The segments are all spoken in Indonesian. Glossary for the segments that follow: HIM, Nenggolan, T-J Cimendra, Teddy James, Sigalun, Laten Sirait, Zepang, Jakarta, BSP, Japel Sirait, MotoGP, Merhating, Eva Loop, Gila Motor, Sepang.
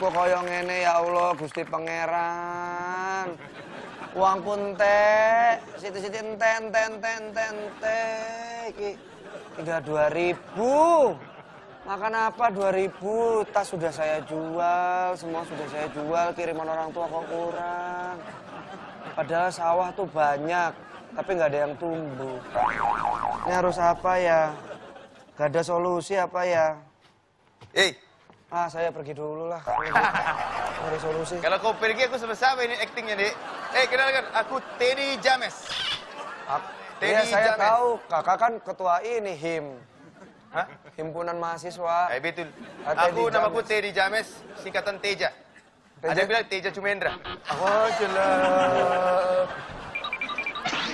uripku kaya ngene ya Allah Gusti Pangeran. Uangku entek, siti-siti ente iki 32.000. Makan apa 2.000? Tas sudah saya jual, semua sudah saya jual, kiriman orang tua kok kurang. Padahal sawah tuh banyak, tapi nggak ada yang tumbuh. Ini harus apa ya? Gak ada solusi apa ya? Saya pergi dulu lah. Ada solusi. Kalau kau pergi aku sama-sama ini aktingnya, Dek. Kenalkan, aku Teddy James. Saya tahu, kakak kan ketua ini HIM. Hah? Himpunan mahasiswa. Betul. Aku namaku Teddy James, singkatan Teja. Ada bilang T-J Cimendra. Oh, jelas.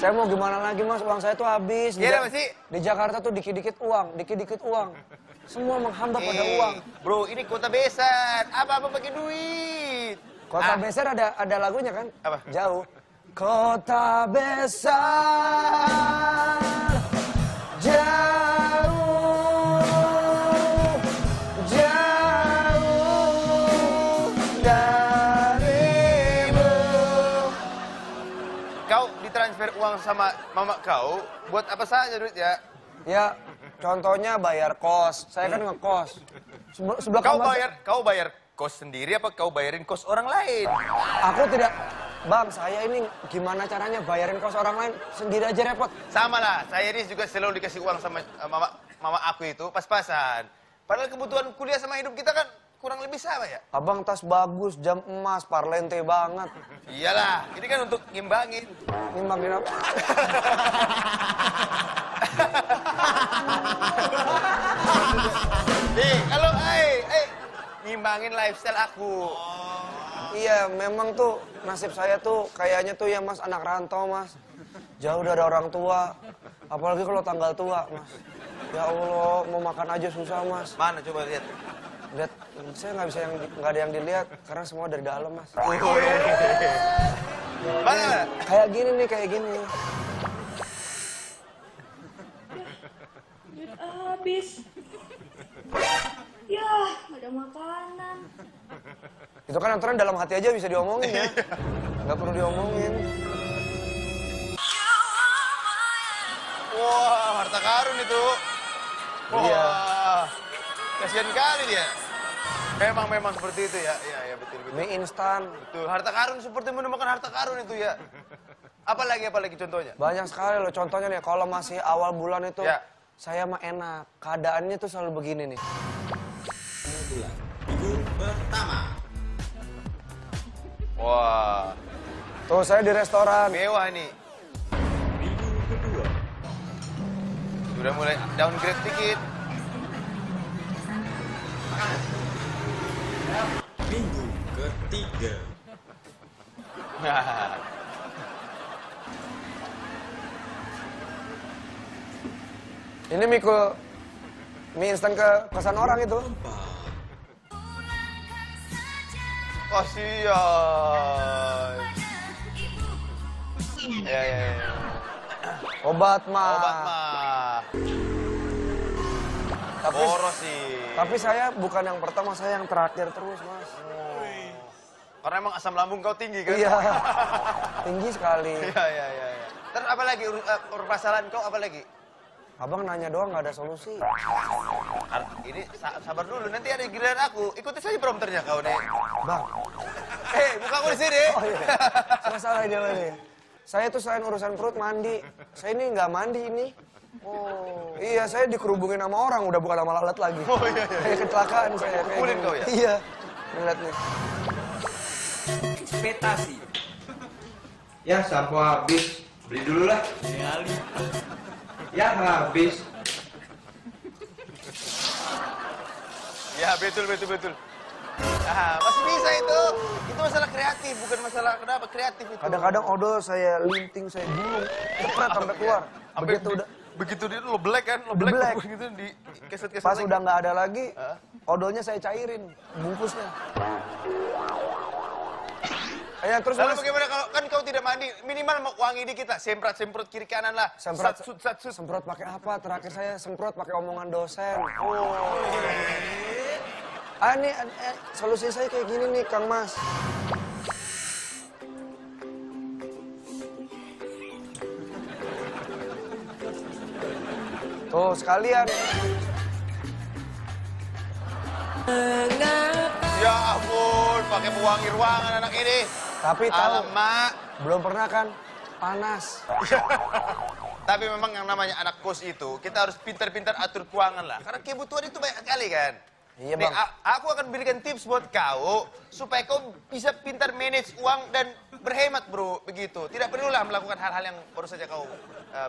Saya mau gimana lagi, Mas? Uang saya tuh habis. Iya, masih. Di Jakarta tuh dikit-dikit uang. Semua menghambat pada uang. Bro, ini kota besar. Apa-apa pakai duit. Kota besar ada lagunya kan? Apa? Jauh. Kota besar. Jauh. Jauh darimu. Kau ditransfer uang sama mama kau buat apa saja duit ya? Ya. Contohnya bayar kos, saya kan ngekos. Sebelah kau bayar, kos sendiri apa kau bayarin kos orang lain? Aku tidak, Bang. Saya ini gimana caranya bayarin kos orang lain sendiri aja repot. Sama lah, saya ini juga selalu dikasih uang sama mama aku itu pas-pasan. Padahal kebutuhan kuliah sama hidup kita kan kurang lebih sama ya. Abang tas bagus, jam emas, parlente banget. Iyalah, ini kan untuk ngimbangin. Ngimbangin apa? Kalau ngimbangin lifestyle aku. Iya, memang tuh nasib saya tuh kayaknya tuh ya Mas, anak rantau Mas. Jauh dari orang tua, apalagi kalau tanggal tua Mas. Ya Allah, mau makan aja susah Mas. Mana coba lihat? Lihat, saya nggak bisa yang nggak ada yang dilihat karena semua dari dalam Mas. Mana? Kayak gini nih, kayak gini. Habis. Yah, ada makanan. Itu kan aturan dalam hati aja bisa diomongin ya. Nggak perlu diomongin. Wah, harta karun itu. Wah, iya. Kasihan kali dia. Memang seperti itu ya. Iya, betul. Mie instan. Betul, harta karun seperti menemukan harta karun itu ya. Apalagi contohnya? Banyak sekali loh contohnya nih. Kalau masih awal bulan itu ya. Saya mah enak, keadaannya tuh selalu begini nih. Minggu pertama. Wah. Tuh saya di restoran. Mewah nih. Minggu kedua. Sudah mulai downgrade dikit. Minggu ketiga. Ini mie instan ke kosan orang itu. Kasihan. Ya. Obat mah. Boros sih. Tapi saya bukan yang pertama, saya yang terakhir terus, Mas. Oh. Karena emang asam lambung kau tinggi kan? Iya. Tinggi sekali. Iya. Terus apa lagi permasalahan kau apa lagi? Abang nanya doang, nggak ada solusi. Ini sabar dulu, nanti ada giliran aku. Ikuti saja prompternya kau, Nek. Bang. Buka aku di sini. Oh, iya. Masalah dia ini. Saya tuh selain urusan perut, mandi. Saya ini nggak mandi ini. Oh. Iya, saya dikerubungin sama orang, udah bukan sama lalat lagi. Oh iya. Kayak kecelakaan saya. Kulit kau ya? Iya. Lihat nih. Ekspektasi. Ya, sampo habis. Beli dulu lah. Ya, yang habis. Ya, betul. Nah, masih bisa itu. Itu masalah kreatif, bukan masalah kenapa kreatif itu. Kadang-kadang odol saya linting, saya gulung, cepet sampai keluar. Begitu udah. Begitu dia lo black kan, lo black begitu di keset-keset. Pas udah nggak ada lagi, odolnya saya cairin, bungkusnya. Ya, terus lalu bagaimana kalau kan kau tidak mandi, minimal wangi dikit lah, semprot kiri kanan lah. Semprot. Semprot pakai apa? Terakhir saya semprot pakai omongan dosen. Oh. Solusi saya kayak gini nih, Kang Mas. Tuh, sekalian. Ya ampun, pakai pewangi ruangan anak ini. Tapi tahu, Mak, belum pernah kan? Panas. Tapi memang yang namanya anak kos itu, kita harus pintar-pintar atur keuangan lah. Karena kebutuhan itu banyak sekali kan? Iya, Bang. Nih, aku akan berikan tips buat kau, supaya kau bisa pintar manage uang dan berhemat, bro. Begitu. Tidak perlulah melakukan hal-hal yang baru saja kau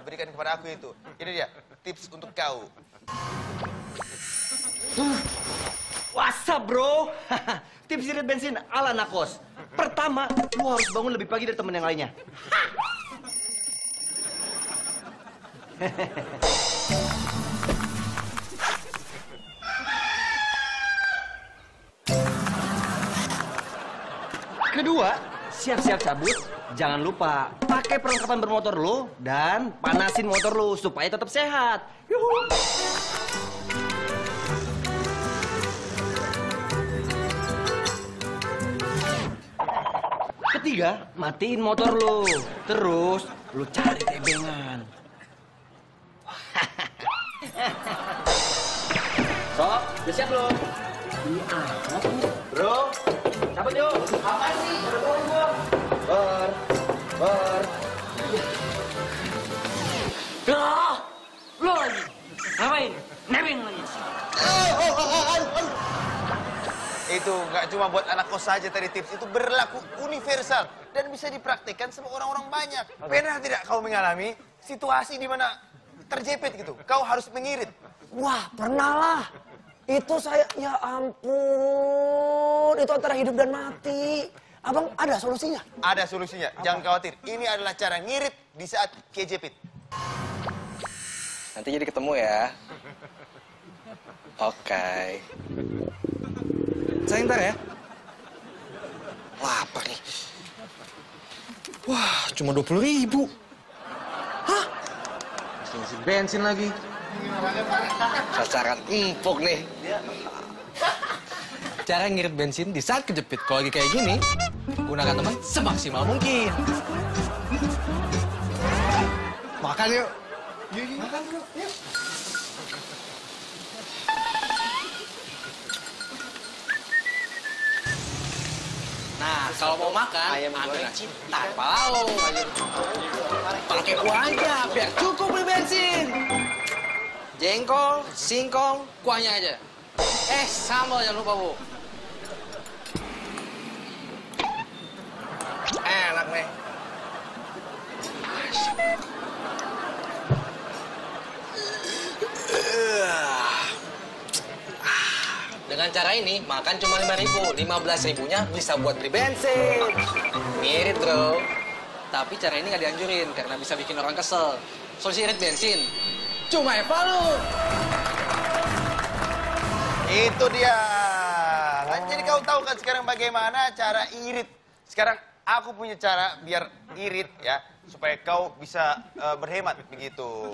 berikan kepada aku itu. Ini dia, tips untuk kau. Wasa, bro. Tips irit bensin ala anak kos. Pertama, lu harus bangun lebih pagi dari temen yang lainnya. Kedua, siap-siap cabut, jangan lupa pakai perlengkapan bermotor lo dan panasin motor lo supaya tetap sehat. Yuhu. Ketiga, matiin motor lo, terus lo cari tebengan. Sok, udah siap belum? Iya, bro, cabut yuk. Apa sih? Lo lagi ngapain? Nebeng lagi. Itu nggak cuma buat anak kos saja tadi tips, itu berlaku universal dan bisa dipraktikkan sama orang-orang banyak. Pernah tidak kau mengalami situasi di mana terjepit gitu, kau harus mengirit? Wah, pernah lah. Itu saya, ya ampun. Itu antara hidup dan mati. Abang, ada solusinya? Ada solusinya, apa? Jangan khawatir. Ini adalah cara ngirit di saat kejepit. Nanti jadi ketemu ya. Oke. Saya ntar ya. Lapar nih. Wah, cuma 20.000. Hah? Ngisi bensin lagi. Sasaran empuk nih. Cara ngirit bensin di saat kejepit. Kalau lagi kayak gini, gunakan teman semaksimal mungkin. Makan yuk. Makan yuk. Nah, kalau mau makan, ambil cinta palau. Pakai kuah aja, biar cukup beli bensin. Jengkol, singkong, kuahnya aja. Sambal jangan lupa, Bu. Enak nih. Dengan cara ini, makan cuma 5.000. 15.000-nya bisa buat beli bensin. Ngirit, bro. Tapi cara ini nggak dianjurin, karena bisa bikin orang kesel. Solusi irit bensin, cuma Eva Loop. Itu dia. Nah, jadi kau tahu kan sekarang bagaimana cara irit. Sekarang aku punya cara biar irit ya, supaya kau bisa berhemat begitu.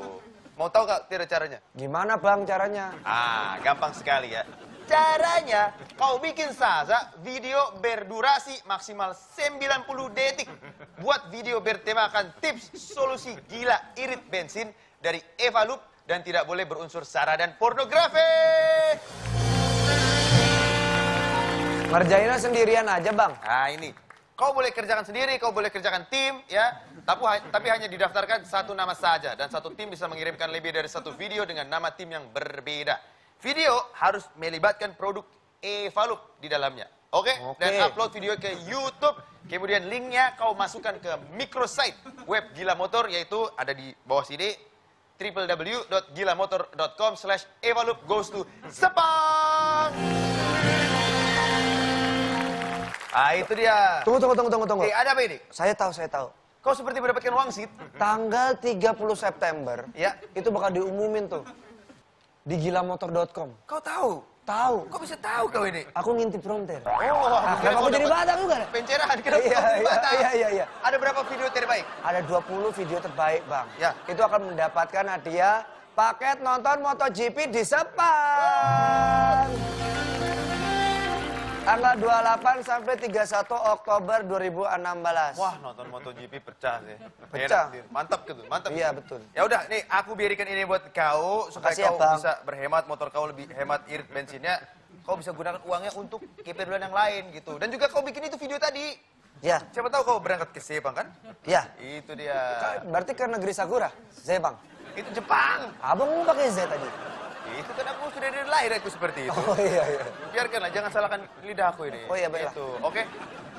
Mau tahu gak tidak caranya? Gimana, Bang, caranya? Ah, gampang sekali ya. Caranya, kau bikin saja video berdurasi maksimal 90 detik. Buat video bertemakan tips solusi gila irit bensin dari Eva Loop dan tidak boleh berunsur sara dan pornografi. Ngerjainnya sendirian aja, Bang. Nah, ini. Kau boleh kerjakan sendiri, kau boleh kerjakan tim, ya. Tapi hanya didaftarkan satu nama saja. Dan satu tim bisa mengirimkan lebih dari satu video dengan nama tim yang berbeda. Video harus melibatkan produk Eva Loop di dalamnya. Oke? Okay? Dan upload video ke YouTube. Kemudian linknya kau masukkan ke microsite web Gila Motor, yaitu ada di bawah sini. www.gilamotor.com/Eva Loop goes to Zepang. Ah, itu dia. Tunggu. Ada apa ini? Saya tahu. Kau seperti mendapatkan wangsit. Tanggal 30 September, ya, itu bakal diumumin tuh. Di gilamotor.com. Kau tahu? Tahu. Kau bisa tahu kau ini? Aku ngintip prompter. Oh, kenapa aku jadi batang juga? Pencerahan, kenapa aku jadi batang? Iya. Ada berapa video terbaik? Ada 20 video terbaik, Bang. Ya. Itu akan mendapatkan hadiah paket nonton MotoGP di Sepang. Tanggal 28 sampai 31 Oktober 2016. Wah, nonton MotoGP pecah sih. Pecah. Mantap gitu, mantap. Iya, betul. Ya udah, nih aku berikan ini buat kau supaya kau bisa berhemat, motor kau lebih hemat irit bensinnya. Kau bisa gunakan uangnya untuk keperluan yang lain gitu. Dan juga kau bikin itu video tadi. Ya. Siapa tahu kau berangkat ke Zepang kan? Ya. Itu dia. Berarti ke negeri Sakura, Zepang. Itu Jepang. Abang mau pakai Z tadi. Itu kan aku sudah dari lahir aku seperti itu. Oh iya iya. Biarkanlah, jangan salahkan lidah aku ini. Oh iya baiklah. Itu. Oke,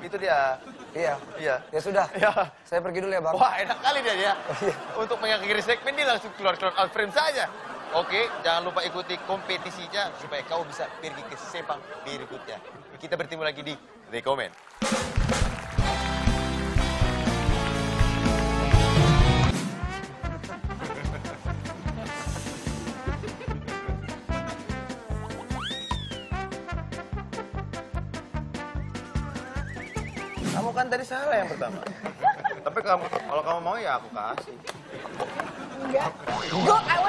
itu dia. Iya. Iya. Ya sudah. Iya. Saya pergi dulu ya Bang. Wah enak kali dia ya. Oh, iya. Untuk mengakhiri segmen ini langsung keluar out frame saja. Oke, jangan lupa ikuti kompetisinya supaya kau bisa pergi ke Zepang berikutnya. Kita bertemu lagi di Rekomen. Kamu kan tadi salah yang pertama. Tapi kalau kamu mau ya aku kasih. Enggak.